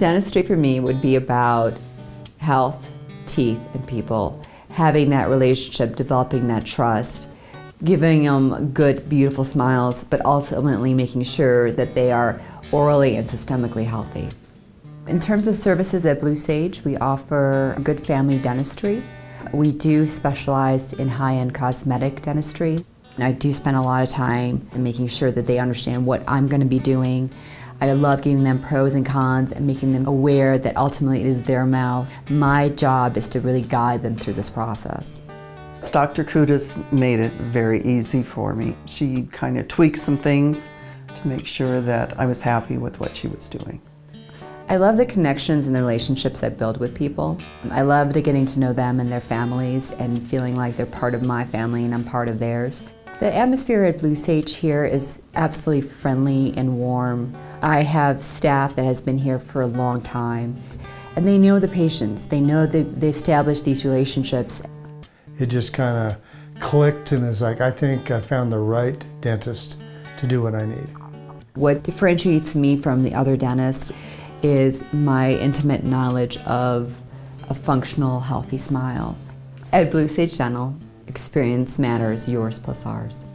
Dentistry for me would be about health, teeth, and people. Having that relationship, developing that trust, giving them good, beautiful smiles, but ultimately making sure that they are orally and systemically healthy. In terms of services at Blue Sage, we offer good family dentistry. We do specialize in high-end cosmetic dentistry. And I do spend a lot of time making sure that they understand what I'm going to be doing. I love giving them pros and cons and making them aware that ultimately it is their mouth. My job is to really guide them through this process. Dr. Kudus made it very easy for me. She kind of tweaked some things to make sure that I was happy with what she was doing. I love the connections and the relationships I build with people. I love getting to know them and their families and feeling like they're part of my family and I'm part of theirs. The atmosphere at Blue Sage here is absolutely friendly and warm. I have staff that has been here for a long time, and they know the patients. They know that they've established these relationships. It just kind of clicked, and it's like, I think I found the right dentist to do what I need. What differentiates me from the other dentists is my intimate knowledge of a functional, healthy smile. At Blue Sage Dental, experience matters, yours plus ours.